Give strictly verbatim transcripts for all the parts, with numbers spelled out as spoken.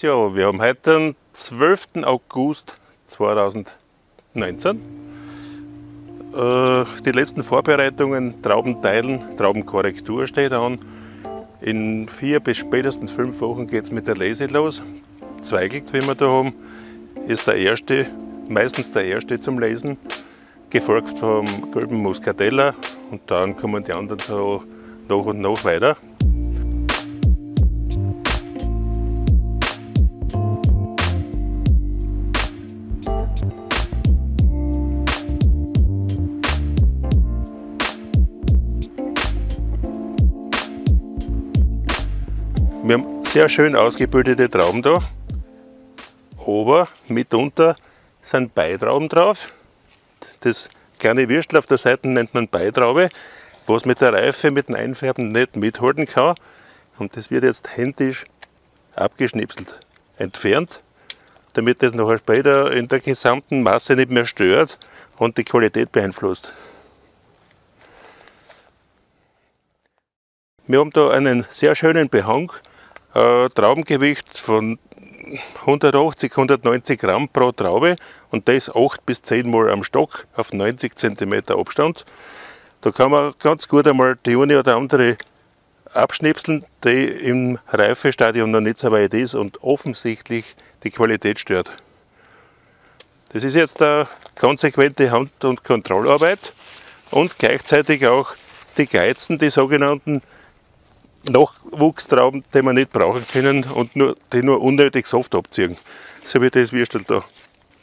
Tja, wir haben heute den zwölften August zweitausendneunzehn. Äh, die letzten Vorbereitungen, Trauben teilen, Traubenkorrektur steht an. In vier bis spätestens fünf Wochen geht es mit der Lese los. Zweigelt, wie wir da haben, ist der erste, meistens der erste zum Lesen, gefolgt vom gelben Muskateller, und dann kommen die anderen so nach und nach weiter. Wir haben sehr schön ausgebildete Trauben da, aber mitunter sind Beitrauben drauf. Das kleine Würstel auf der Seite nennt man Beitraube, was mit der Reife, mit dem Einfärben nicht mithalten kann. Und das wird jetzt händisch abgeschnipselt, entfernt, damit das nachher später in der gesamten Masse nicht mehr stört und die Qualität beeinflusst. Wir haben da einen sehr schönen Behang, äh, Traubengewicht von hundertachtzig, hundertneunzig Gramm pro Traube, und das acht bis zehn Mal am Stock auf neunzig Zentimeter Abstand. Da kann man ganz gut einmal die eine oder andere abschnipseln, die im Reifestadium noch nicht so weit ist und offensichtlich die Qualität stört. Das ist jetzt eine konsequente Hand- und Kontrollarbeit und gleichzeitig auch die Geizen, die sogenannten Nachwuchstrauben, die wir nicht brauchen können und nur, die nur unnötig Saft abziehen, so wie das Würstel da.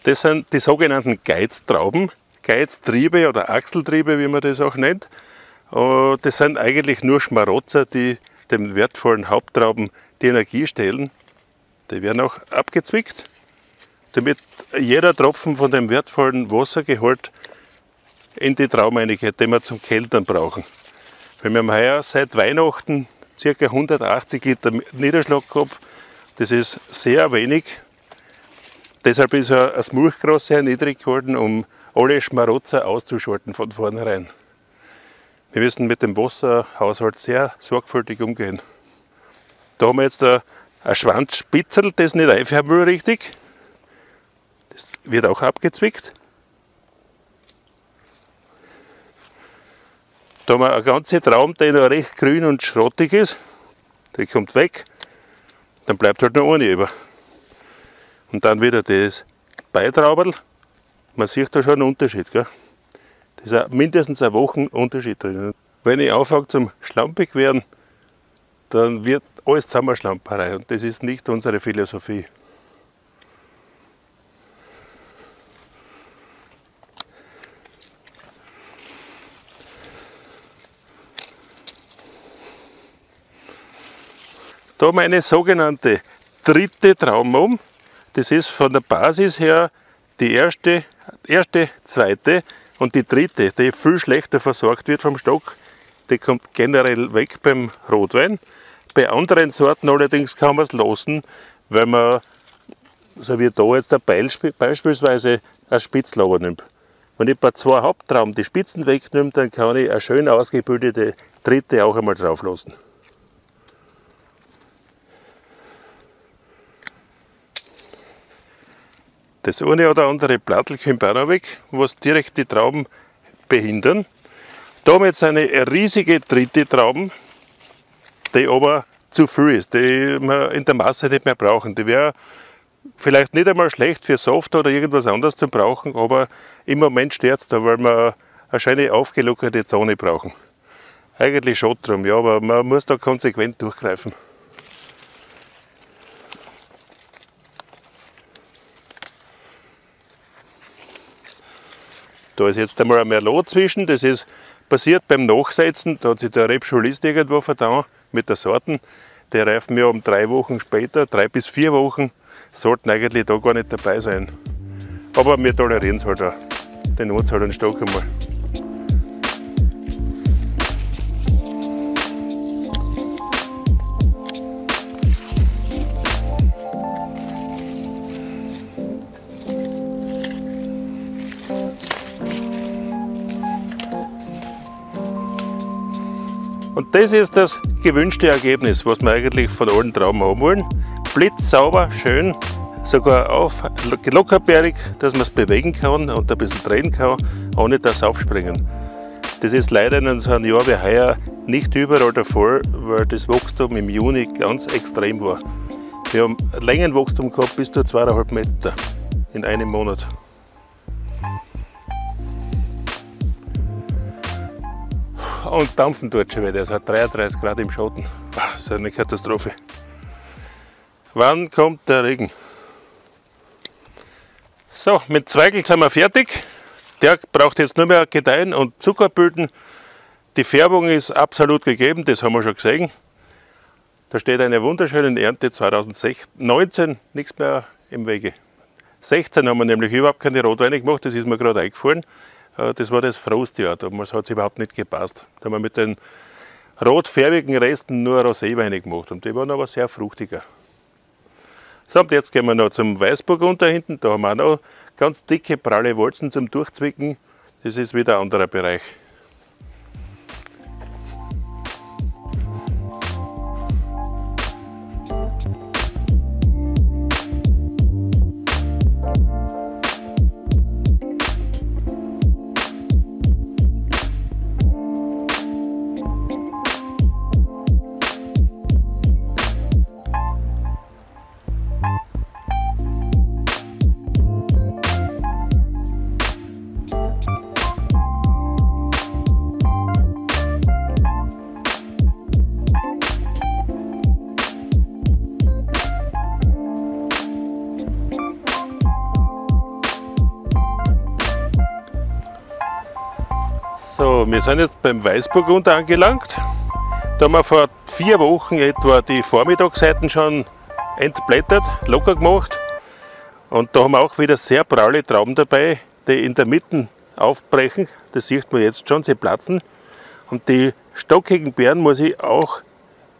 Das sind die sogenannten Geiztrauben, Geiztriebe oder Achseltriebe, wie man das auch nennt. Das sind eigentlich nur Schmarotzer, die dem wertvollen Haupttrauben die Energie stehlen. Die werden auch abgezwickt, damit jeder Tropfen von dem wertvollen Wassergehalt in die Traubeneinigkeit, den wir zum Keltern brauchen. Weil wir haben heuer seit Weihnachten circa hundertachtzig Liter Niederschlag gehabt. Das ist sehr wenig. Deshalb ist das Mulchgras sehr niedrig geworden, um alle Schmarotzer auszuschalten von vornherein. Wir müssen mit dem Wasserhaushalt sehr sorgfältig umgehen. Da haben wir jetzt ein Schwanzspitzel, das nicht einfärben will richtig. Das wird auch abgezwickt. Da haben wir eine ganze Traum, die noch recht grün und schrottig ist. Die kommt weg, dann bleibt halt noch eine über. Und dann wieder das Beitrauberl. Man sieht da schon einen Unterschied, gell? Das ist mindestens eine Woche Unterschied drin. Wenn ich anfange zum schlampig werden, dann wird alles zusammen Schlamperei, und das ist nicht unsere Philosophie. Da haben wir eine sogenannte dritte Traube um. Das ist von der Basis her die erste, erste, zweite und die dritte, die viel schlechter versorgt wird vom Stock. Die kommt generell weg beim Rotwein. Bei anderen Sorten allerdings kann man es lassen, weil man, so wie da jetzt beispielsweise, ein Spitzlaber nimmt. Wenn ich bei zwei Haupttrauben die Spitzen wegnehme, dann kann ich eine schön ausgebildete dritte auch einmal drauf lassen. Das eine oder andere Plattel kommt auch noch weg, was direkt die Trauben behindern. Da haben wir jetzt eine riesige dritte Trauben, die aber zu viel ist, die wir in der Masse nicht mehr brauchen. Die wäre vielleicht nicht einmal schlecht für Saft oder irgendwas anderes zu brauchen, aber im Moment stört es da, weil wir eine schöne aufgelockerte Zone brauchen. Eigentlich schade drum, ja, aber man muss da konsequent durchgreifen. Da ist jetzt einmal ein Merlot zwischen, das ist passiert beim Nachsetzen, da hat sich der Rebschulist irgendwo vertan mit der Sorten. Die reifen ja um drei Wochen später, drei bis vier Wochen, sollten eigentlich da gar nicht dabei sein. Aber wir tolerieren es halt auch, den Notzahl und Stock einmal. Und das ist das gewünschte Ergebnis, was wir eigentlich von allen Trauben haben wollen. blitzsauber, schön, sogar auf, lockerbeerig, dass man es bewegen kann und ein bisschen drehen kann, ohne dass es aufspringen. Das ist leider in so einem Jahr wie heuer nicht überall der Fall, weil das Wachstum im Juni ganz extrem war. Wir haben ein Längenwachstum gehabt bis zu zweieinhalb Meter in einem Monat. Und dampfen tut schon wieder, es hat dreiunddreißig Grad im Schatten. Das ist eine Katastrophe. Wann kommt der Regen? So, mit Zweigelt sind wir fertig. Der braucht jetzt nur mehr gedeihen und Zucker bilden. Die Färbung ist absolut gegeben, das haben wir schon gesehen. Da steht eine wunderschöne Ernte zweitausendneunzehn, nichts mehr im Wege. sechzehn haben wir nämlich überhaupt keine Rotweine gemacht, das ist mir gerade eingefallen. Das war das Frostjahr, damals hat es überhaupt nicht gepasst. Da haben wir mit den rotfärbigen Resten nur Roséweine gemacht und die waren aber sehr fruchtiger. So, und jetzt gehen wir noch zum Weißburgunder hinten, da haben wir auch noch ganz dicke, pralle Walzen zum Durchzwicken. Das ist wieder ein anderer Bereich. So, wir sind jetzt beim Weißburgunder angelangt. Da haben wir vor vier Wochen etwa die Vormittagsseiten schon entblättert, locker gemacht. Und da haben wir auch wieder sehr pralle Trauben dabei, die in der Mitte aufbrechen. Das sieht man jetzt schon, sie platzen. Und die stockigen Beeren muss ich auch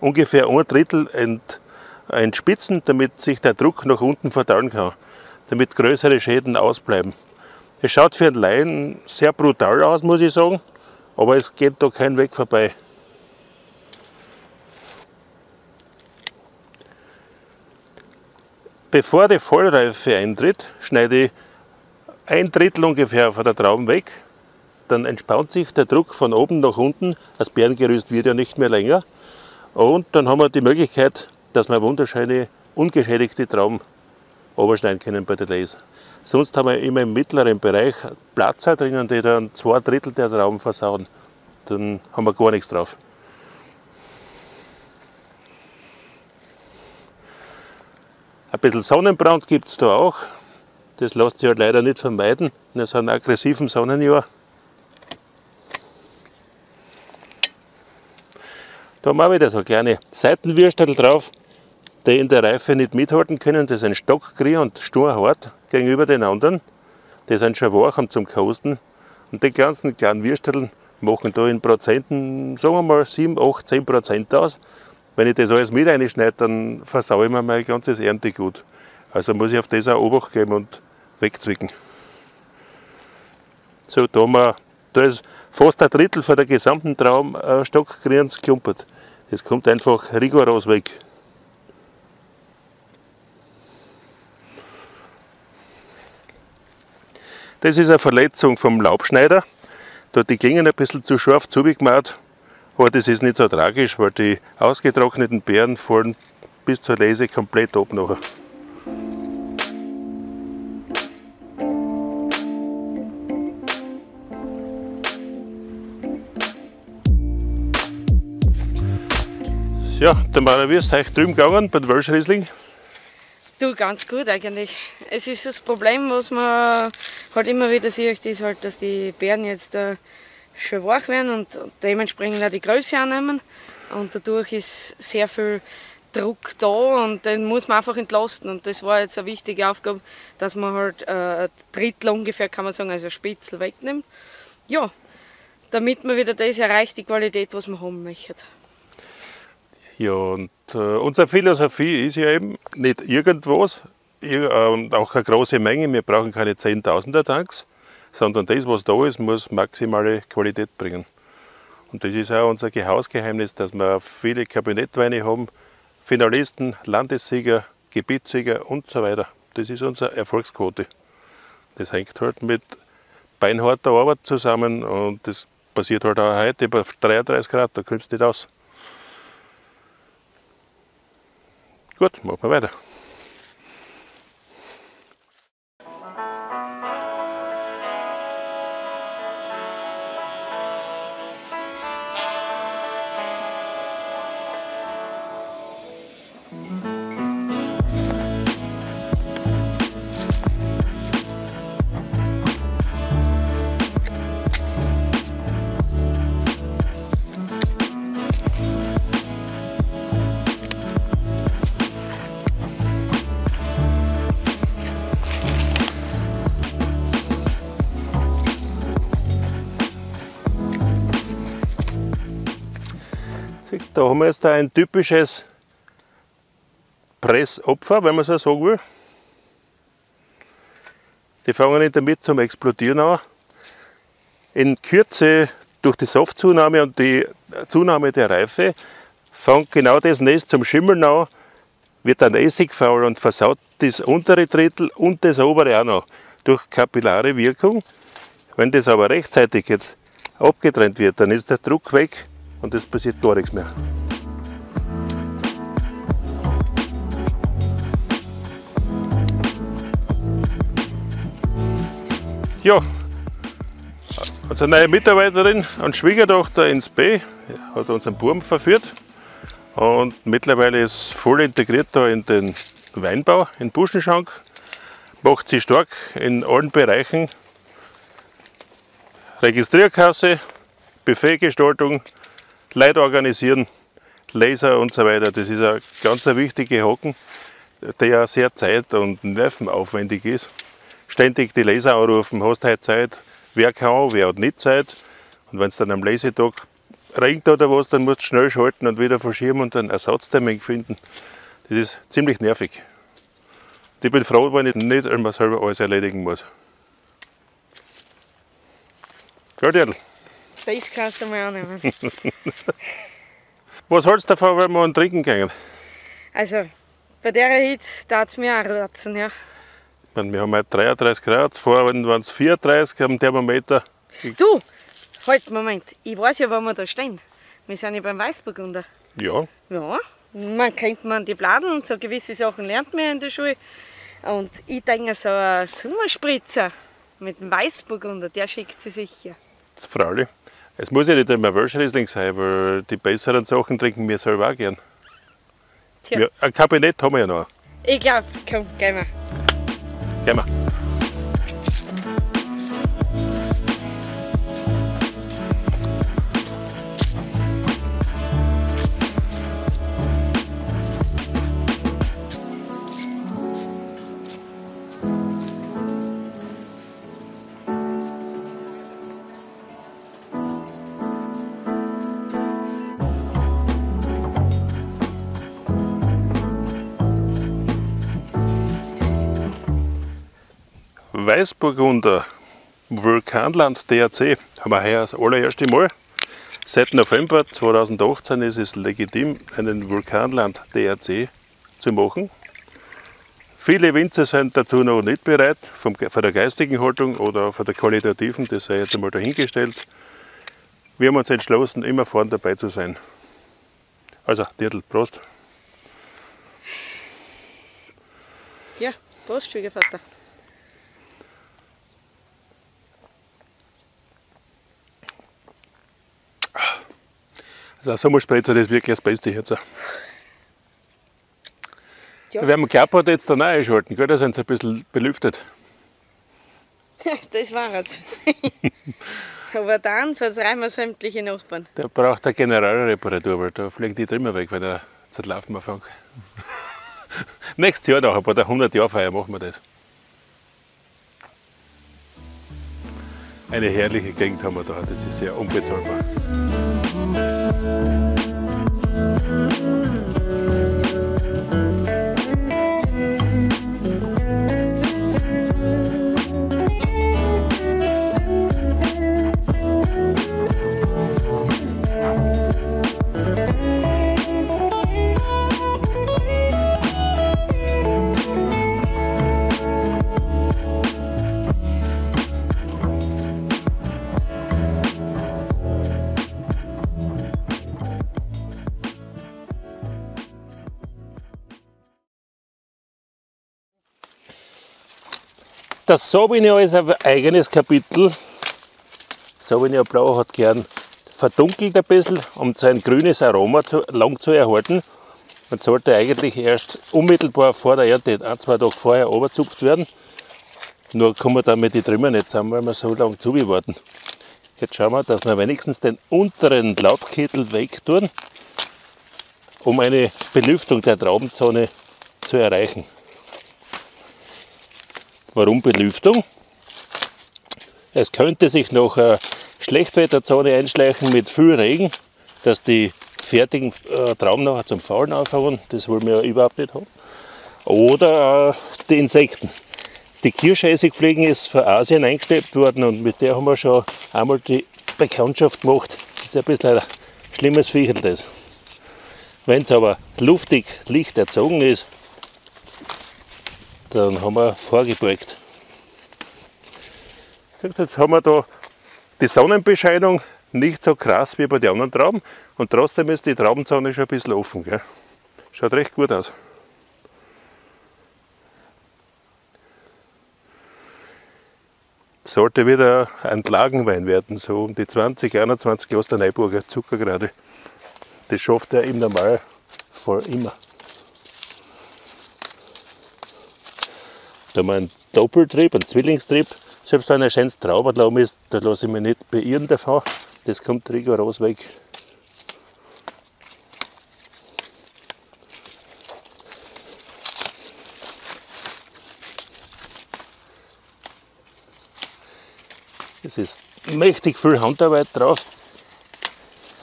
ungefähr ein Drittel ent, entspitzen, damit sich der Druck nach unten verteilen kann, damit größere Schäden ausbleiben. Es schaut für einen Laien sehr brutal aus, muss ich sagen, aber es geht da kein Weg vorbei. Bevor die Vollreife eintritt, schneide ich ein Drittel ungefähr von der Trauben weg. Dann entspannt sich der Druck von oben nach unten, das Beerengerüst wird ja nicht mehr länger. Und dann haben wir die Möglichkeit, dass wir wunderschöne, ungeschädigte Trauben oberschneiden können bei den Lays. Sonst haben wir immer im mittleren Bereich Platzer drinnen, die dann zwei Drittel der Trauben versauen. Dann haben wir gar nichts drauf. Ein bisschen Sonnenbrand gibt es da auch. Das lässt sich halt leider nicht vermeiden, in so einem aggressiven Sonnenjahr. Da haben wir wieder so kleine Seitenwürstel drauf, die in der Reife nicht mithalten können. Das sind stockgrier und sturhart gegenüber den anderen. Die sind schon wach und zum Kosten. Und die ganzen kleinen Würsteln machen da in Prozenten, sagen wir mal sieben, acht, zehn Prozent aus. Wenn ich das alles mit reinschneide, dann versaue ich mir mein ganzes Erntegut. Also muss ich auf das auch Obacht geben und wegzwicken. So, da haben wir, da ist fast ein Drittel von der gesamten Traum stockgrierend geklumpert. Das kommt einfach rigoros weg. Das ist eine Verletzung vom Laubschneider. Da hat die Klingen ein bisschen zu scharf zugemacht, aber das ist nicht so tragisch, weil die ausgetrockneten Beeren fallen bis zur Lese komplett ab nachher. Ja, dann waren wir es euch drüben gegangen bei den Welschriesling. Du, ganz gut eigentlich. Es ist das Problem, was man halt immer wieder sieht, ist halt, dass die Beeren jetzt äh, schon wach werden und dementsprechend auch die Größe annehmen. Und dadurch ist sehr viel Druck da und den muss man einfach entlasten. Und das war jetzt eine wichtige Aufgabe, dass man halt äh, ein Drittel ungefähr, kann man sagen, also Spitzel wegnimmt. Ja, damit man wieder das erreicht, die Qualität, was man haben möchte. Ja, und äh, unsere Philosophie ist ja eben nicht irgendwas und äh, auch eine große Menge. Wir brauchen keine zehntausender Tanks, sondern das, was da ist, muss maximale Qualität bringen. Und das ist auch unser Hausgeheimnis, dass wir viele Kabinettweine haben, Finalisten, Landessieger, Gebietssieger und so weiter. Das ist unsere Erfolgsquote. Das hängt halt mit beinharter Arbeit zusammen und das passiert halt auch heute bei dreiunddreißig Grad, da kommst du nicht aus. Gut, machen wir weiter. Da haben wir jetzt ein typisches Pressopfer, wenn man so sagen will. Die fangen nicht damit zum Explodieren an. In Kürze durch die Saftzunahme und die Zunahme der Reife fängt genau das Nest zum Schimmeln an, wird dann Essig faul und versaut das untere Drittel und das obere auch noch durch kapillare Wirkung. Wenn das aber rechtzeitig jetzt abgetrennt wird, dann ist der Druck weg. Und es passiert gar nichts mehr. Ja, unsere neue Mitarbeiterin und Schwiegertochter ins B hat unseren Burm verführt und mittlerweile ist voll integriert da in den Weinbau, in den Buschenschank. Macht sie stark in allen Bereichen. Registrierkasse, Buffetgestaltung, Leute organisieren, Laser und so weiter. Das ist ein ganz wichtiger Haken, der ja sehr zeit- und nervenaufwendig ist. Ständig die Laser anrufen, hast heute Zeit, wer kann, wer hat nicht Zeit. Und wenn es dann am Lasetag regnet oder was, dann musst du schnell schalten und wieder verschieben und einen Ersatztermin finden. Das ist ziemlich nervig. Ich bin froh, wenn ich nicht immer selber alles erledigen muss. Gell, das kannst du mal annehmen. Was hältst du davon, wenn wir an Trinken gehen? Also, bei der Hitze darf es mir auch ratzen, ja. Ich meine, wir haben heute dreiunddreißig Grad, vorhin waren es vierunddreißig am Thermometer. Du, halt, Moment, ich weiß ja, wo wir da stehen. Wir sind ja beim Weißburgunder. Ja. Ja, man kennt man die Bladeln und so gewisse Sachen lernt man in der Schule. Und ich denke, so ein Sommerspritzer mit dem Weißburgunder, der schickt sie sicher. Das Fraulich. Es muss ja nicht immer Welschriesling sein, weil die besseren Sachen trinken wir selber auch gern. Tja. Wir, ein Kabinett haben wir ja noch. Ich glaube, komm, gehen wir. Gehen wir. Weißburgunder, Vulkanland D R C, haben wir heuer das allererste Mal. Seit November zweitausendachtzehn ist es legitim, einen Vulkanland D R C zu machen. Viele Winzer sind dazu noch nicht bereit, vom, von der geistigen Haltung oder von der qualitativen, das sei jetzt einmal dahingestellt. Wir haben uns entschlossen, immer vorne dabei zu sein. Also, Dirtl, Prost. Ja, Prost, Schwiegervater. Also ein Sommerspritzer, das ist wirklich das Beste jetzt. Ja. Da werden wir Klappert jetzt da einschalten, gell? Da sind sie ein bisschen belüftet. Das war es. Aber dann vertreiben wir sämtliche Nachbarn. Da braucht eine Generalreparatur, weil da fliegen die Trümmer weg, weil der Zertlaufen anfängt. Nächstes Jahr noch, aber der hundert-Jahr-Feier machen wir das. Eine herrliche Gegend haben wir da, das ist sehr unbezahlbar. Das Sauvignon ist ein eigenes Kapitel. Sauvignon Blau hat gern verdunkelt ein bisschen, um sein grünes Aroma zu, lang zu erhalten. Man sollte eigentlich erst unmittelbar vor der Ernte, ein, zwei Tage vorher, runterzupft werden. Nur kann man damit die Trümmer nicht zusammen, weil wir so lange zuwarten. Jetzt schauen wir, dass wir wenigstens den unteren Laubkittel wegtun, um eine Belüftung der Traubenzone zu erreichen. Warum Belüftung? Es könnte sich noch eine Schlechtwetterzone einschleichen mit viel Regen, dass die fertigen äh, Trauben nachher zum Faulen anfangen. Das wollen wir ja überhaupt nicht haben. Oder äh, die Insekten. Die Kirschessigfliegen ist von Asien eingeschleppt worden und mit der haben wir schon einmal die Bekanntschaft gemacht. Das ist ein bisschen ein schlimmes Viecherl das. Wenn es aber luftig licht erzogen ist, dann haben wir vorgebeugt. Jetzt haben wir da die Sonnenbescheinung nicht so krass wie bei den anderen Trauben und trotzdem ist die Traubenzone schon ein bisschen offen. Gell? Schaut recht gut aus. Sollte wieder ein Lagenwein werden, so um die zwanzig, einundzwanzig Glas der Neuburger Zuckergrade. Das schafft er im Normalfall immer. Da haben wir einen Doppeltrieb, einen Zwillingstrieb. Selbst wenn ein schönes Trauberlaum ist, da lasse ich mich nicht beirren davon. Das kommt rigoros weg. Es ist mächtig viel Handarbeit drauf,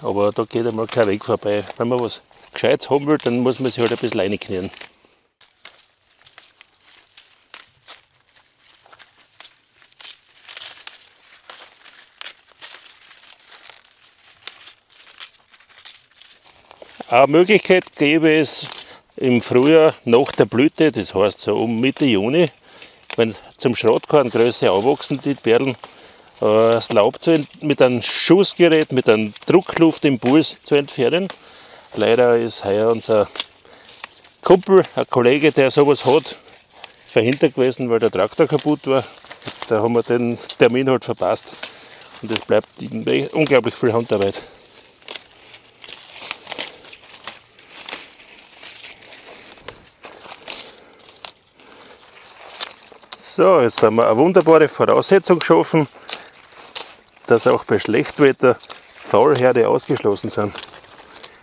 aber da geht einmal kein Weg vorbei. Wenn man was Gescheites haben will, dann muss man sich halt ein bisschen reinknien. Eine Möglichkeit gäbe es im Frühjahr nach der Blüte, das heißt so um Mitte Juni, wenn zum Schrotkorngröße anwachsen, die Perlen, das Laub mit einem Schussgerät, mit einem Druckluftimpuls zu entfernen. Leider ist heuer unser Kumpel, ein Kollege, der sowas hat, verhindert gewesen, weil der Traktor kaputt war. Jetzt, da haben wir den Termin halt verpasst und es bleibt unglaublich viel Handarbeit. So, jetzt haben wir eine wunderbare Voraussetzung geschaffen, dass auch bei Schlechtwetter Faulherde ausgeschlossen sind.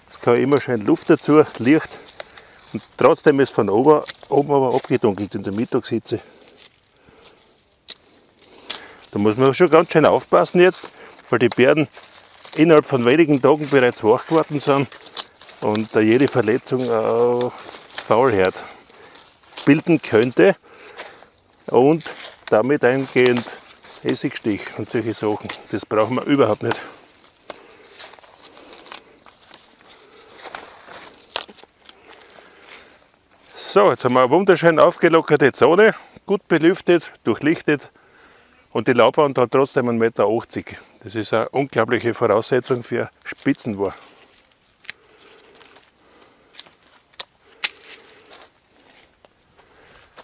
Es kann immer schön Luft dazu, Licht, und trotzdem ist von oben, oben aber abgedunkelt in der Mittagshitze. Da muss man schon ganz schön aufpassen jetzt, weil die Bären innerhalb von wenigen Tagen bereits wach geworden sind und da jede Verletzung auf Faulherd bilden könnte. Und damit eingehend Essigstich und solche Sachen. Das brauchen wir überhaupt nicht. So, jetzt haben wir eine wunderschön aufgelockerte Zone, gut belüftet, durchlichtet und die Laubwand hat trotzdem einen Meter achtzig. Das ist eine unglaubliche Voraussetzung für Spitzenwein.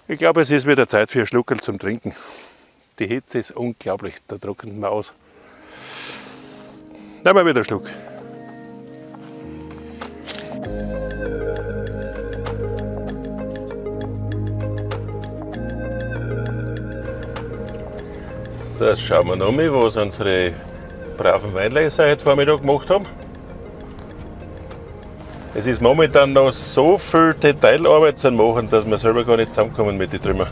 Ich glaube, es ist wieder Zeit für einen Schluckerl zum Trinken. Die Hitze ist unglaublich, da trocknet man aus. Nehmen wir wieder einen Schluck. So, jetzt schauen wir noch mal, was unsere braven Weinleser heute Vormittag gemacht haben. Es ist momentan noch so viel Detailarbeit zu machen, dass wir selber gar nicht zusammenkommen mit den Trümmern.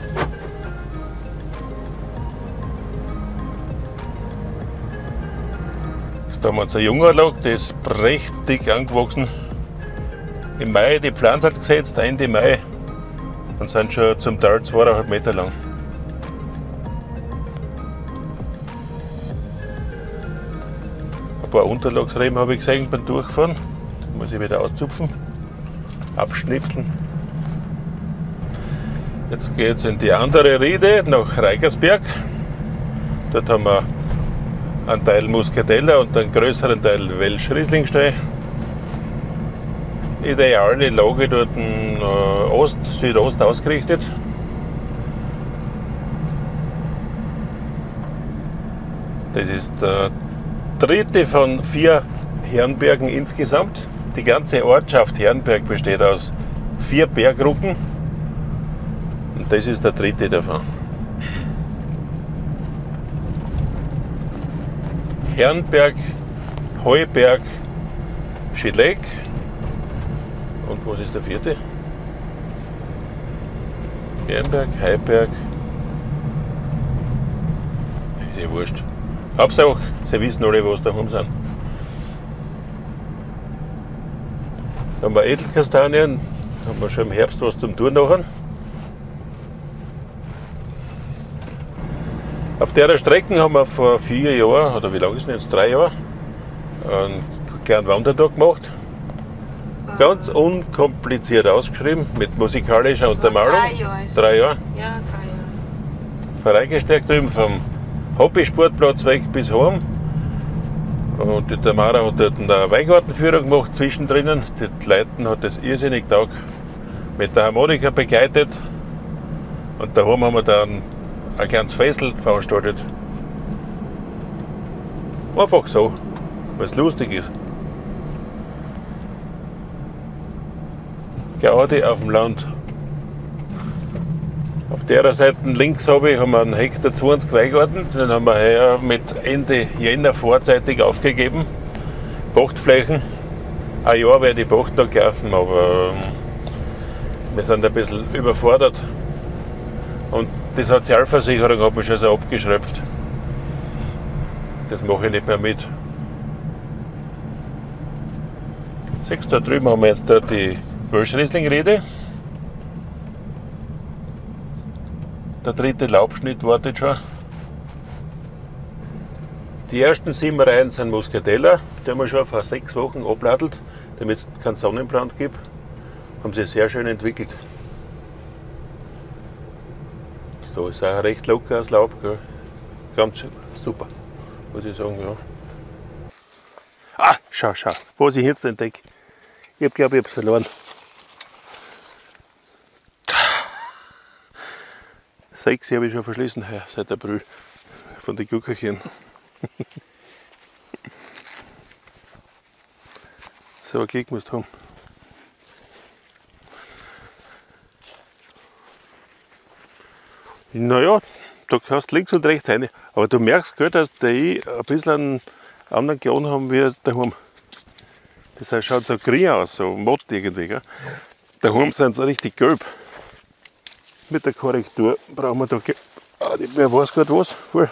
Jetzt haben wir unsere Junganlage, die ist prächtig angewachsen. Im Mai die Pflanze hat gesetzt, Ende Mai, und sind schon zum Teil zweieinhalb Meter lang. Ein paar Unterlagsreben habe ich gesehen beim Durchfahren. Muss ich wieder auszupfen, abschnipseln. Jetzt geht es in die andere Riede nach Reikersberg. Dort haben wir einen Teil Muskateller und einen größeren Teil Welschriesling stehen. Ideale Lage dort in Ost, Südost ausgerichtet. Das ist der dritte von vier Herrnbergen insgesamt. Die ganze Ortschaft Herrnberg besteht aus vier Berggruppen und das ist der dritte davon. Herrnberg, Heuberg, Schiedleck und was ist der vierte? Herrnberg, Heuberg, ist ja wurscht. Hauptsache, sie wissen alle, was daheim sind. Da haben wir Edelkastanien, da haben wir schon im Herbst was zum Tun nachher. Auf der Strecke haben wir vor vier Jahren, oder wie lange ist es jetzt, drei Jahre, einen kleinen Wandertag gemacht. Ganz unkompliziert ausgeschrieben, mit musikalischer Untermalung. Drei Jahre. Drei Jahre? Ja, drei Jahre. Reikersberg drüben vom Hobby-Sportplatz weg bis heim. Und die Tamara hat dort eine Weingartenführung gemacht zwischendrin. Die Leuten hat das irrsinnig taugt, mit der Harmonika begleitet. Und daheim haben wir dann ein kleines Festel veranstaltet. Einfach so, weil es lustig ist. Gaudi auf dem Land. Auf der Seite links habe ich, haben wir einen Hektar zwanzig Weingarten, den haben wir heuer mit Ende Jänner vorzeitig aufgegeben. Pachtflächen. Ein Jahr werde ich Pacht noch kaufen, aber wir sind ein bisschen überfordert. Und die Sozialversicherung hat mich schon so abgeschröpft. Das mache ich nicht mehr mit. Siehst du, da drüben haben wir jetzt da die Welschriesling-Rede. Der dritte Laubschnitt wartet schon. Die ersten sieben Reihen sind Muskateller, die haben wir schon vor sechs Wochen abladelt, damit es keinen Sonnenbrand gibt. Haben sie sehr schön entwickelt. Da ist auch recht locker das Laub, gell? Ganz super, muss ich sagen, ja. Ah, schau, schau, was ich jetzt entdecke. Ich glaube, ich habe es verloren. Sechs habe ich schon verschlissen, seit April, von den Guckerchen. So ein Glück musst du haben. Naja, da kannst du links und rechts rein. Aber du merkst, gell, dass die ein bisschen einen anderen Ton haben wie daheim. Das heißt, schaut so grün aus, so matt irgendwie. Gell. Daheim sind sie richtig gelb. Mit der Korrektur brauchen wir da. Ah, nicht mehr weiß gerade was. Voll.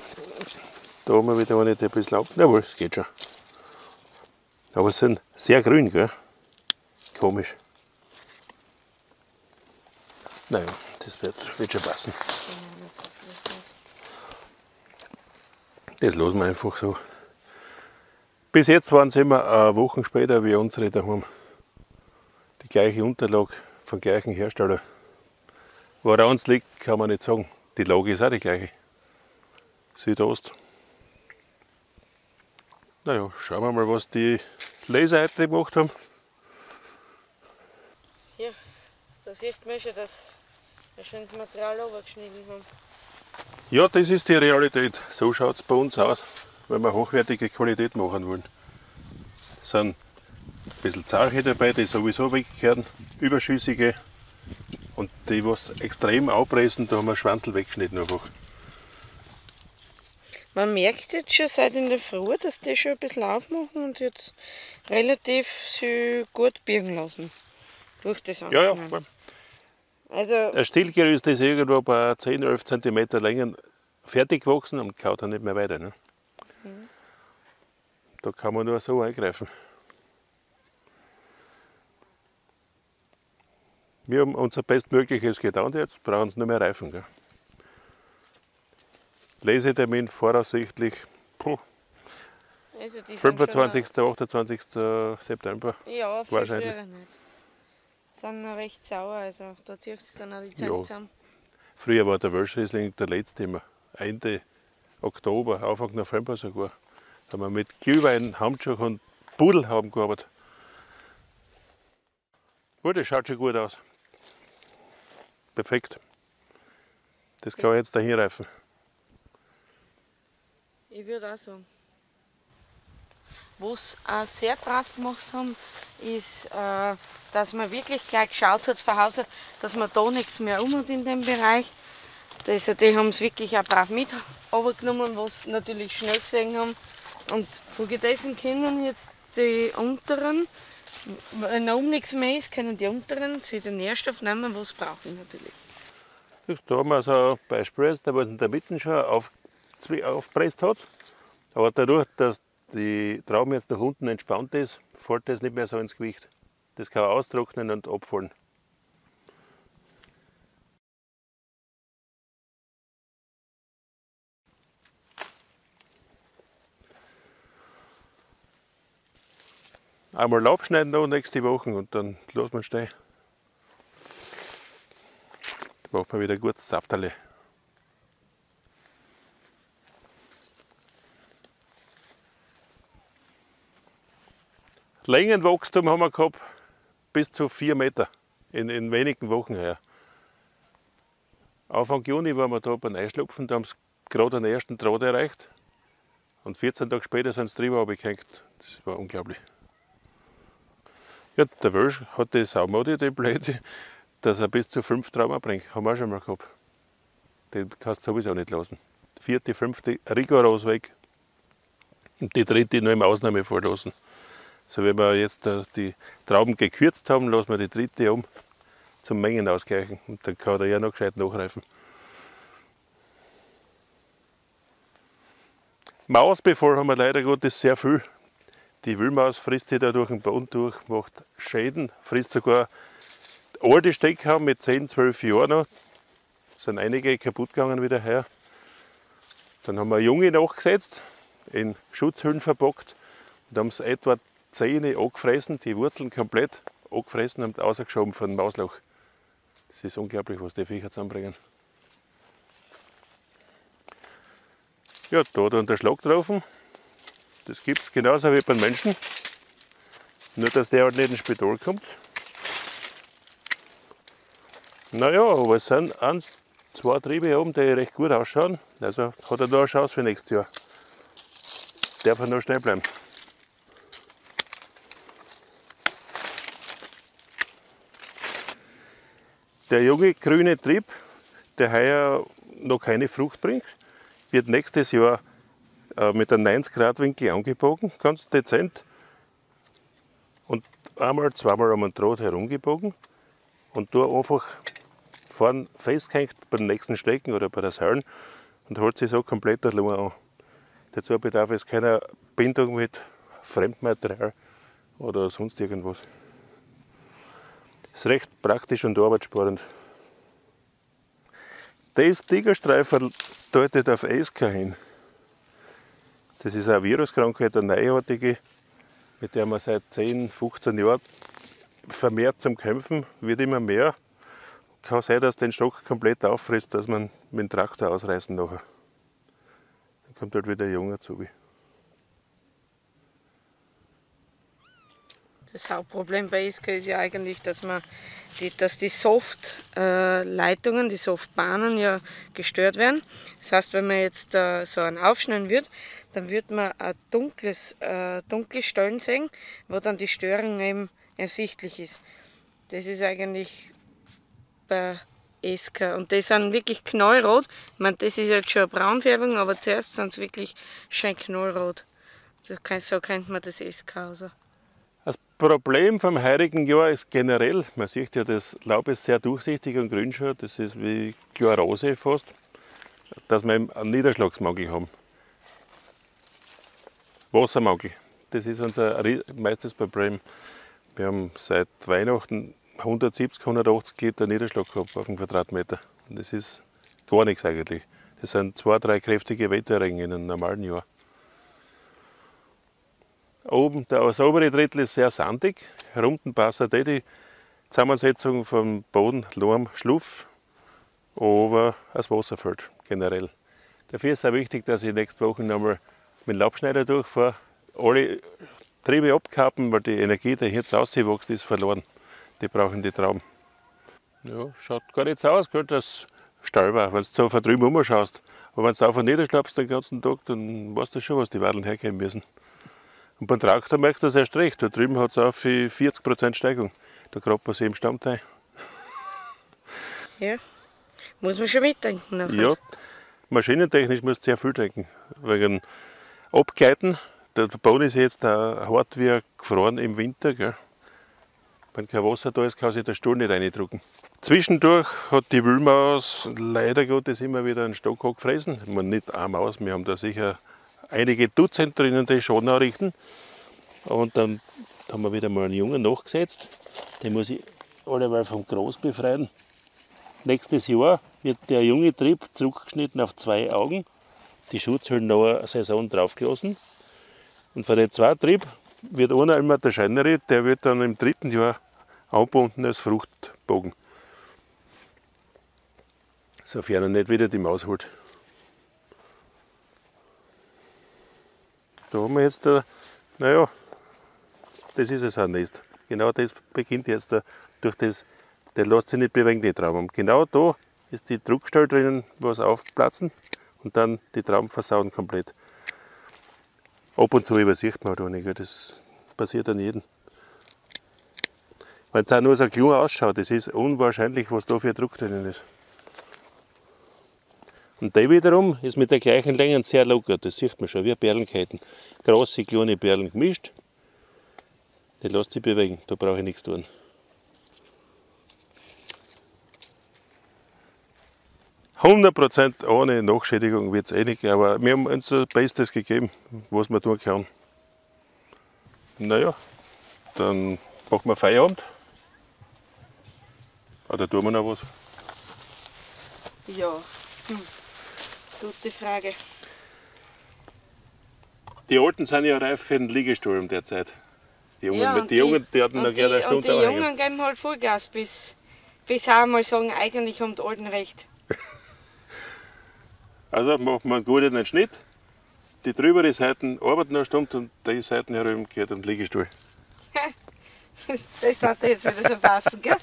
Da haben wir wieder eine, die ein bisschen ab. Jawohl, es geht schon. Aber es sind sehr grün, gell? Komisch. Naja. Das wird, wird schon passen. Das lassen wir einfach so. Bis jetzt waren es immer Wochen später wie unsere daheim. Die gleiche Unterlage vom gleichen Hersteller. Woran es liegt, kann man nicht sagen. Die Lage ist auch die gleiche. Südost. Naja, schauen wir mal, was die Leser heute gemacht haben. Hier, da sieht man schon, dass ein schönes Material runtergeschnitten haben. Ja, das ist die Realität. So schaut es bei uns aus, wenn wir hochwertige Qualität machen wollen. Es sind ein bisschen Zarche dabei, die sowieso wegkehren, überschüssige. Und die, was extrem abreißen, da haben wir Schwanzel weggeschnitten einfach. Man merkt jetzt schon seit in der Früh, dass die schon ein bisschen aufmachen und jetzt relativ so gut birgen lassen. Durch das Anschneiden. Ja, ja. Also, ein Stielgerüst ist irgendwo bei zehn bis elf Zentimeter Längen fertig gewachsen und kaut dann nicht mehr weiter. Ne? Mhm. Da kann man nur so eingreifen. Wir haben unser Bestmögliches getan, jetzt brauchen es nicht mehr reifen. Gell? Lesetermin voraussichtlich puh, also fünfundzwanzigsten bis achtundzwanzigsten September. Ja, wahrscheinlich. Früher nicht. Sind noch recht sauer, also da zieht es dann auch die Zeit ja zusammen. Früher war der Welschriesling der letzte immer, Ende Oktober, Anfang November sogar. Da haben wir mit Glühwein, Handschuh und Pudelhauben gearbeitet. Oh, das schaut schon gut aus. Perfekt. Das kann ich jetzt dahin reifen. Ich würde auch sagen. Was auch sehr brav gemacht haben, ist, äh, dass man wirklich gleich geschaut hat von Hause, dass man da nichts mehr um hat in dem Bereich. Das, die haben es wirklich auch brav mit runtergenommen, was sie natürlich schnell gesehen haben. Und folgedessen können jetzt die Unteren, wenn oben nichts mehr ist, können die Unteren sich den Nährstoff nehmen, was sie brauchen natürlich. Da haben wir so ein Beispiel, jetzt, der was in der Mitte schon auf, aufgepresst hat. Aber dadurch, dass die Trauben jetzt nach unten entspannt ist, fällt das nicht mehr so ins Gewicht. Das kann man austrocknen und abfallen. Einmal abschneiden noch nächste Woche und dann lassen wir stehen. Da macht man wieder ein gutes Safterle. Längenwachstum haben wir gehabt bis zu vier Meter in, in wenigen Wochen her. Anfang Juni waren wir da beim Einschlupfen, da haben sie gerade den ersten Draht erreicht und vierzehn Tage später sind sie drüber runtergehängt. Das war unglaublich. Ja, der Welsch hat die Saumode, die Blöde, dass er bis zu fünf Trauben bringt. Haben wir auch schon mal gehabt. Den kannst du sowieso nicht lassen. Die vierte, fünfte rigoros weg und die dritte nur im Ausnahmefall lassen. So wie wir jetzt die Trauben gekürzt haben, lassen wir die dritte um zum Mengenausgleichen. Und dann kann der ja noch gescheit nachreifen. Mausbefall haben wir leider Gottes sehr viel. Die Wühlmaus frisst sich da durch den Boden durch, macht Schäden, frisst sogar alte Steckhauen mit zehn, zwölf Jahren noch. Es sind einige kaputt gegangen wieder her. Dann haben wir junge nachgesetzt, in Schutzhüllen verpackt und haben es etwa Zähne angefressen, die Wurzeln komplett angefressen und rausgeschoben von dem Mausloch. Das ist unglaublich, was die Viecher zusammenbringen. Ja, da hat er einen Schlag getroffen. Das gibt es genauso wie beim Menschen. Nur, dass der halt nicht ins Spital kommt. Naja, aber es sind eins, zwei Triebe oben, die recht gut ausschauen. Also hat er da eine Chance für nächstes Jahr. Darf er noch stehen bleiben. Der junge grüne Trieb, der heuer noch keine Frucht bringt, wird nächstes Jahr mit einem neunzig Grad Winkel angebogen, ganz dezent. Und einmal, zweimal um den Draht herumgebogen und da einfach vorn festhängt beim nächsten Stecken oder bei der Säulen und holt sich so komplett der Lunge an. Dazu bedarf es keiner Bindung mit Fremdmaterial oder sonst irgendwas. Ist recht praktisch und arbeitssparend. Das Tigerstreiferl deutet auf E S C A hin. Das ist eine Viruskrankheit, eine neuartige, mit der man seit zehn, fünfzehn Jahren vermehrt zum Kämpfen, wird immer mehr. Kann sein, dass den Stock komplett auffrisst, dass man mit dem Traktor ausreißen nachher. Dann kommt halt wieder ein Junge zu. Das Hauptproblem bei E S C A ist ja eigentlich, dass, man die, dass die Softleitungen, die Softbahnen ja gestört werden. Das heißt, wenn man jetzt äh, so einen aufschneiden wird, dann wird man ein dunkles, äh, dunkle Stellen sehen, wo dann die Störung eben ersichtlich ist. Das ist eigentlich bei E S C A. Und die sind wirklich knallrot. Ich meine, das ist jetzt schon eine Braunfärbung, aber zuerst sind sie wirklich schön knallrot. So kennt man das E S C A also. Das Problem vom heurigen Jahr ist generell, man sieht ja, das Laub ist sehr durchsichtig und grün schon, das ist wie Chlorose fast, dass wir einen Niederschlagsmangel haben. Wassermangel, das ist unser meistes Problem. Wir haben seit Weihnachten hundertsiebzig, hundertachtzig Liter Niederschlag gehabt auf dem Quadratmeter. Und das ist gar nichts eigentlich. Das sind zwei, drei kräftige Wetterregen in einem normalen Jahr. Oben, das obere Drittel ist sehr sandig, runden passt die Zusammensetzung vom Boden, Lärm, Schluff über das Wasserfeld generell. Dafür ist es auch wichtig, dass ich nächste Woche nochmal mit dem Laubschneider durchfahre, alle Triebe abkappen, weil die Energie, die jetzt rauswächst, ist verloren. Die brauchen die Trauben. Ja, schaut gar nicht so aus, gell, das Stall war, wenn du so von drüben umschaust. Aber wenn du einfach niederschlappst den ganzen Tag, dann weißt du schon, was die Wadeln herkommen müssen. Und beim Traktor merkst du das erst recht. Da drüben hat es auch vierzig Prozent Steigung. Da grabt man sich im Stammteil. Ja, muss man schon mitdenken. Ja, maschinentechnisch musst du sehr viel denken. Wegen Abgleiten. Der Boden ist jetzt hart wie gefroren im Winter. Gell. Wenn kein Wasser da ist, kann sich der Stuhl nicht reindrücken. Zwischendurch hat die Wühlmaus leider Gottes immer wieder einen Stock gefressen. Ich meine, nicht eine Maus, wir haben da sicher einige Dutzend drinnen, die Schaden anrichten. Und dann haben wir wieder mal einen Jungen nachgesetzt. Den muss ich alleweil vom Gras befreien. Nächstes Jahr wird der junge Trieb zurückgeschnitten auf zwei Augen. Die Schutzhüllen noch eine Saison draufgelassen. Und von den zwei Trieb wird einer immer der Scheinere, der wird dann im dritten Jahr angebunden als Fruchtbogen. Sofern er nicht wieder die Maus holt. Da haben wir jetzt, naja, das ist es auch Nest. Genau das beginnt jetzt durch das, der lässt sich nicht bewegen, die Trauben. Genau da ist die Druckstelle drinnen, wo es aufplatzen und dann die Trauben versauen komplett. Ab und zu übersieht man da nicht, das passiert an jedem. Wenn es auch nur so klein ausschaut, das ist unwahrscheinlich, was da für Druck drinnen ist. Und der wiederum ist mit der gleichen Länge sehr locker, das sieht man schon, wie Perlenketten. Große, kleine Perlen gemischt, die lässt sich bewegen, da brauche ich nichts tun. hundert Prozent ohne Nachschädigung wird es eh nicht, aber wir haben unser Bestes gegeben, was wir tun können. Naja, dann machen wir Feierabend. Oder tun wir noch was? Ja, hm. Gute Frage. Die Alten sind ja reif für den Liegestuhl um der Zeit. Die Jungen, ja, die, die Jungen, die hatten noch gerne eine Stunde. Die anhängen. Jungen geben halt Vollgas, bis, bis sie einmal sagen, eigentlich haben die Alten recht. Also macht man einen guten Schnitt, die drübere Seiten arbeiten eine Stunde und die Seiten herüben geht ein Liegestuhl. Das hat jetzt wieder so passen, gell?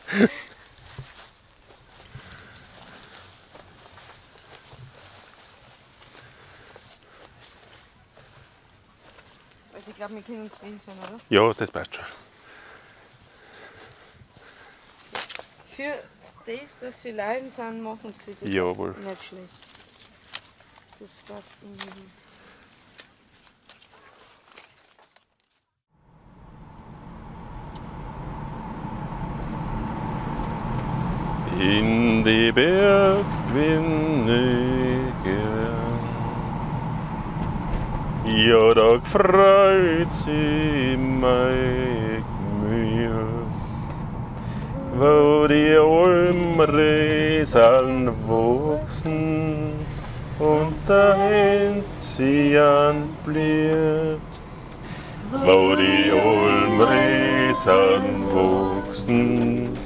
Also ich glaube, wir können uns winseln, oder? Ja, das passt schon. Für das, dass sie leiden sind, machen sie das. Jawohl. Nicht schlecht. Das passt irgendwie. In die Bergwindige, ja, da freut sie mich mir, wo die Ulmre sind wuchsen und dahin sie anblieb, wo die Ulmriesen wuchsen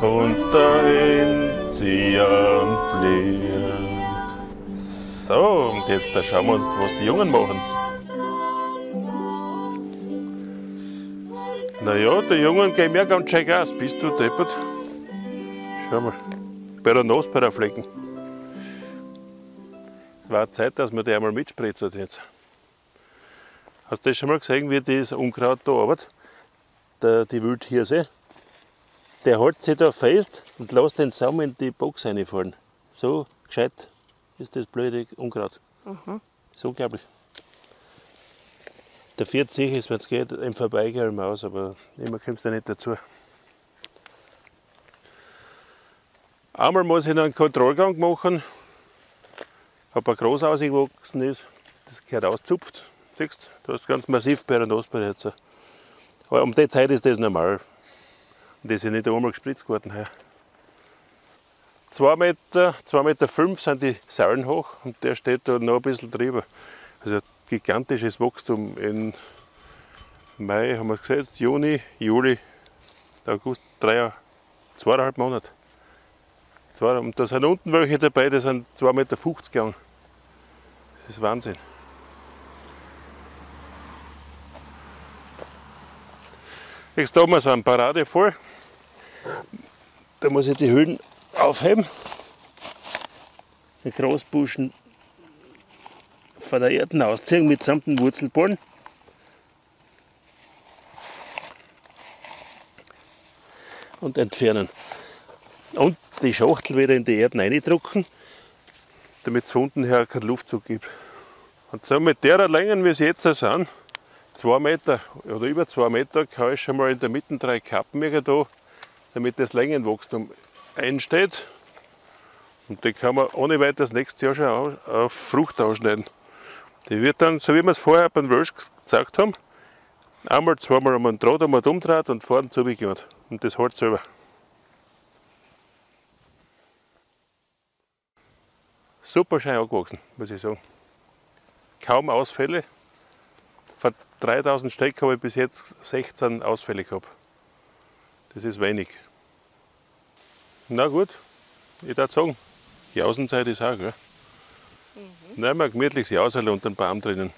und dahin sie anblieb. So, und jetzt da schauen wir uns, was die Jungen machen. Naja, die Jungen gehen mir ganz schön Gas, bist du deppert? Schau mal, Peronospera Flecken. Es war Zeit, dass man die einmal mitspritzelt jetzt. Hast du das schon mal gesehen, wie das Unkraut da arbeitet? Der, die Wildhirse, der hält sich da fest und lässt den Samen in die Box reinfallen. So gescheit ist das blöde Unkraut. Mhm. So unglaublich. Der fährt sich, wenn es geht, im Vorbeigehen mal aus, aber immer kommst du nicht dazu. Einmal muss ich noch einen Kontrollgang machen. Ob er groß ausgewachsen ist, das gehört auszupft. Siehst du, da ist ganz massiv Peronospera jetzt. Aber um die Zeit ist das normal. Und das ist ja nicht einmal gespritzt worden. zwei Meter, zwei Meter fünf sind die Säulen hoch und der steht da noch ein bisschen drüber. Also gigantisches Wachstum. In Mai haben wir es gesetzt, Juni, Juli, August, drei, zweieinhalb Monate. Und da sind unten welche dabei, die sind zwei Meter fünfzig lang. Das ist Wahnsinn. Jetzt haben wir so einen Paradefall. Da muss ich die Hüllen aufheben. Den Großbuschen von der Erde ausziehen mitsamt dem Wurzelballen. Und entfernen. Und die Schachtel wieder in die Erde reindrücken, damit es unten her keinen Luftzug gibt. Und so mit der Länge, wie sie jetzt sind, zwei Meter oder über zwei Meter, kann ich schon mal in der Mitte drei Kappen irgendwo, damit das Längenwachstum einsteht. Und die kann man ohne weiteres nächstes Jahr schon auf Frucht ausschneiden. Die wird dann, so wie wir es vorher beim Welsch gezeigt haben, einmal, zweimal um den Draht, einmal umdreht und vorne zugehört. Und das hält selber. Super schön angewachsen, muss ich sagen. Kaum Ausfälle. Von dreitausend Stück habe ich bis jetzt sechzehn Ausfälle gehabt. Das ist wenig. Na gut, ich würde sagen, die Außenzeit ist auch, gell? Mhm. Nehmen wir ein gemütliches Jauserl unter den Baum drinnen.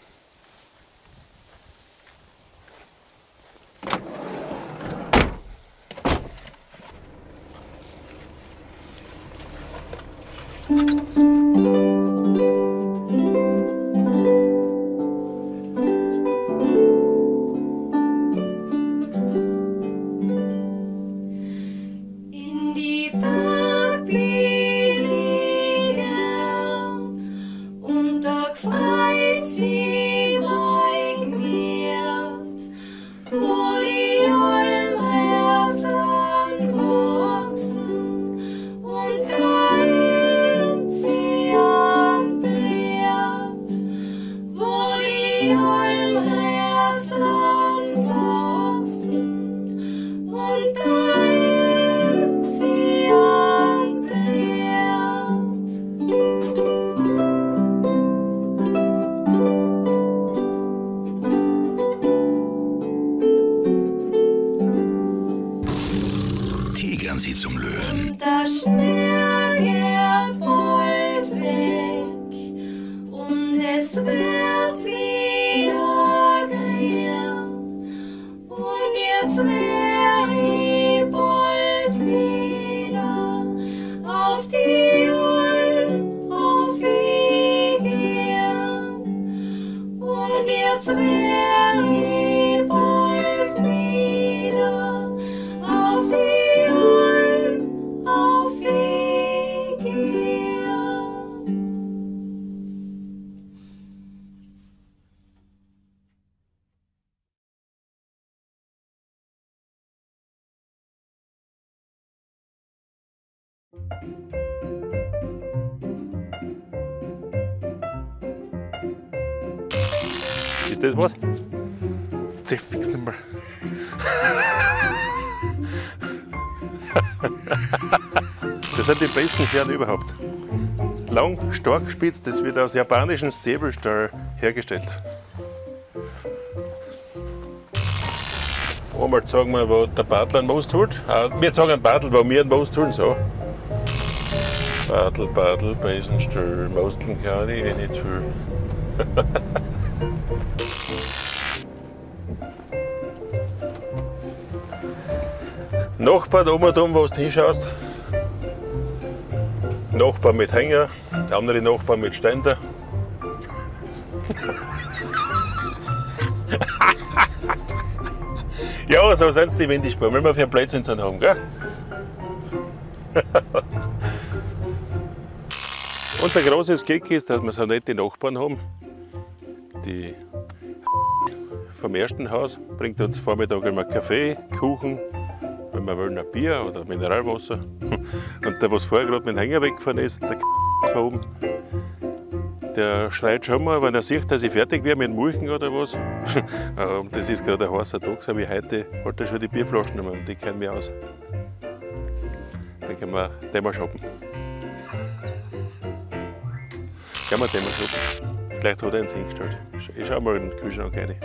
Ist das was? Jetzt fix nicht mehr. Das sind die besten Pferde überhaupt. Lang, stark spitz, das wird aus japanischem Säbelstall hergestellt. Einmal sagen wir, wo der Bartl einen Most holt. Wir sagen Bartl, wo wir einen Most holen. So. Bartl, Bartl, Besenstuhl, Mosteln kann ich eh nicht viel. Nachbar da oben, da oben, wo du hinschaust. Nachbar mit Hänger, der andere Nachbar mit Ständer. Ja, so sind es die Windischbäuern, wenn wir für einen Blödsinn haben, gell? Unser großes Glück ist, dass wir so nette Nachbarn haben. Die vom ersten Haus bringt uns vormittag immer Kaffee, Kuchen, wenn wir wollen ein Bier oder Mineralwasser. Und der, was vorher gerade mit dem Hänger weggefahren ist, der von oben, der schreit schon mal, wenn er sieht, dass ich fertig wäre mit Mulchen oder was. Und das ist gerade ein heißer Tag, so wie heute, hat er schon die Bierflaschen genommen und die kennen wir aus. Dann können wir den mal shoppen. Gehen wir den mal shoppen. Vielleicht hat er uns hingestellt. Ich schau mal in den Kühlschrank rein.